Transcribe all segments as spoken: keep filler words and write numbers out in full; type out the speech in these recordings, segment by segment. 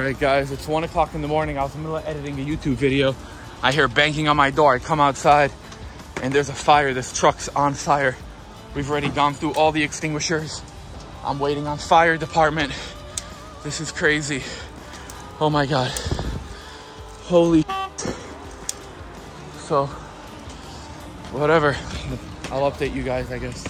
Alright guys, it's one o'clock in the morning. I was in the middle of editing a YouTube video. I hear banging on my door. I come outside and there's a fire. This truck's on fire. We've already gone through all the extinguishers. I'm waiting on fire department. This is crazy. Oh my God. Holy shit. So, whatever. I'll update you guys, I guess.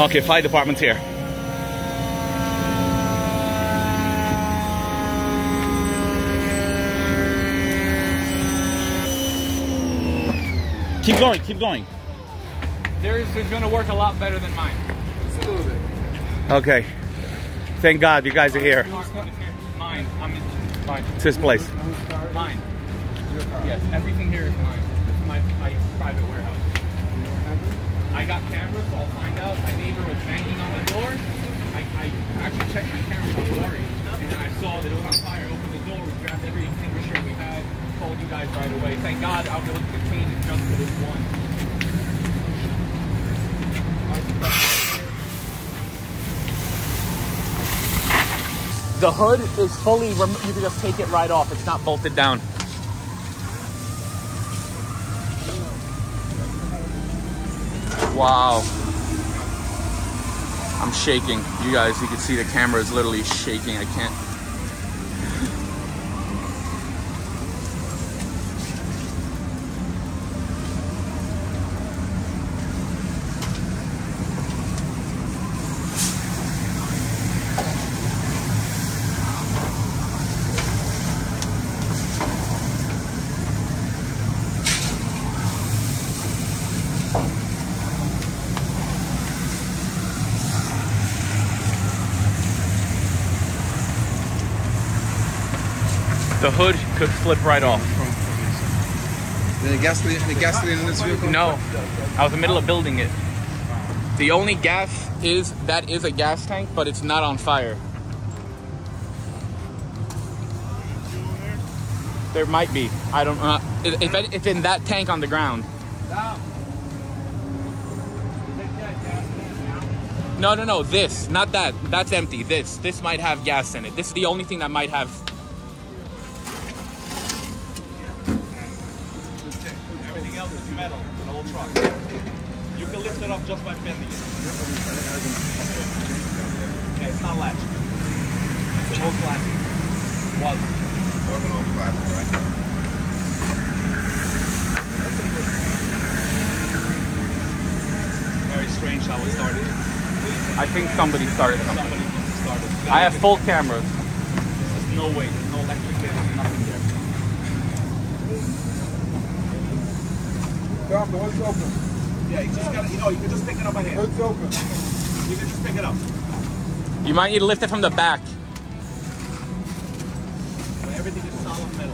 Okay, fire department's here. Keep going, keep going. Theirs is gonna work a lot better than mine. Just a little bit. Okay. Thank God you guys are here. Mine. I'm in mine. It's this place. Mine. Your car. Yes, everything here is mine. It's my, my private warehouse. I got cameras, so I'll find out. My neighbor was banging on the door. I, I actually checked my camera with Lori, and I saw that it was on fire. Opened the door, we grabbed every extinguisher we had, called you guys right away. Thank God I was able to change it just for this one. The hood is fully removed. You can just take it right off. It's not bolted down. Wow, I'm shaking. You guys, you can see the camera is literally shaking. I can't. The hood could flip right off. The gasoline, the gasoline in this vehicle? No, I was in the middle of building it. The only gas is, that is a gas tank, but it's not on fire. There might be, I don't know. If it's in that tank on the ground. No, no, no, this, not that, that's empty. This, this might have gas in it. This is the only thing that might have. Metal, an old truck. You can lift it up just by bending it. Okay, it's not latched. It's an old plastic. Was. Or an old plastic, right? Very strange how it started. I think somebody started something. Somebody must have started. I have full cameras. There's no way. There's no electric there. There's nothing there. Tom, the hood's open. Yeah, you just gotta, you know, you can just pick it up by hand. Hood's open. You can just pick it up. You might need to lift it from the back. But everything is solid metal.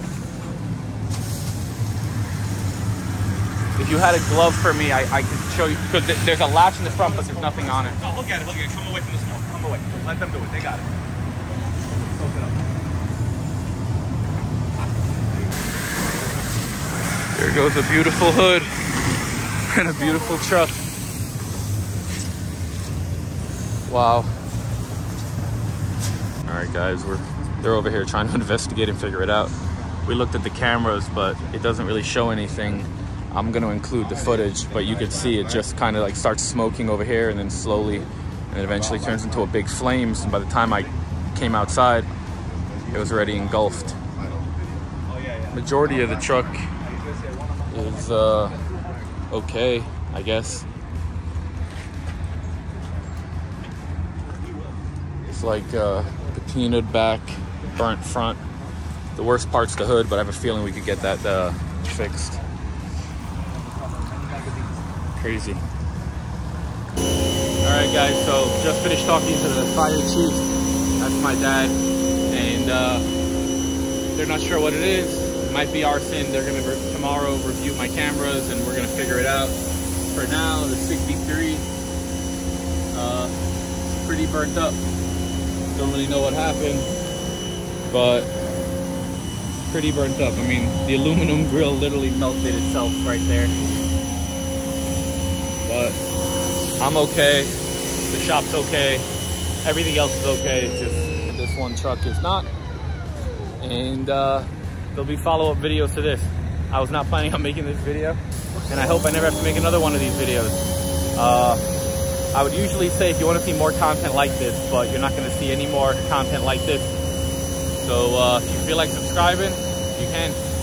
If you had a glove for me, I, I could show you. Because there's a latch in the front, but there's nothing on it. No, look at it, look at it. Come away from the smoke. Come away. Let them do it. They got it. Soak it up. There goes a beautiful hood. And a beautiful truck. Wow. Alright guys, we're they're over here trying to investigate and figure it out. We looked at the cameras, but it doesn't really show anything. I'm gonna include the footage, but you could see it just kind of like starts smoking over here and then slowly and it eventually turns into a big flames, and by the time I came outside, it was already engulfed. Majority of the truck is uh, okay, I guess. It's like uh, patinaed back, burnt front. The worst part's the hood, but I have a feeling we could get that uh, fixed. Crazy. All right, guys. So just finished talking to the fire chief. That's my dad, and uh, they're not sure what it is. It might be arson. They're gonna re tomorrow review my cameras, and we're gonna figure it out. For now, the sixty-three uh, is pretty burnt up. Don't really know what happened, but. Pretty burnt up. I mean, the aluminum grill literally melted itself right there. But I'm okay. The shop's okay. Everything else is okay. It's just this one truck is not. And uh, there'll be follow-up videos to this. I was not planning on making this video, and I hope I never have to make another one of these videos. Uh, I would usually say if you want to see more content like this, but you're not going to see any more content like this. So uh, if you feel like subscribing, you can.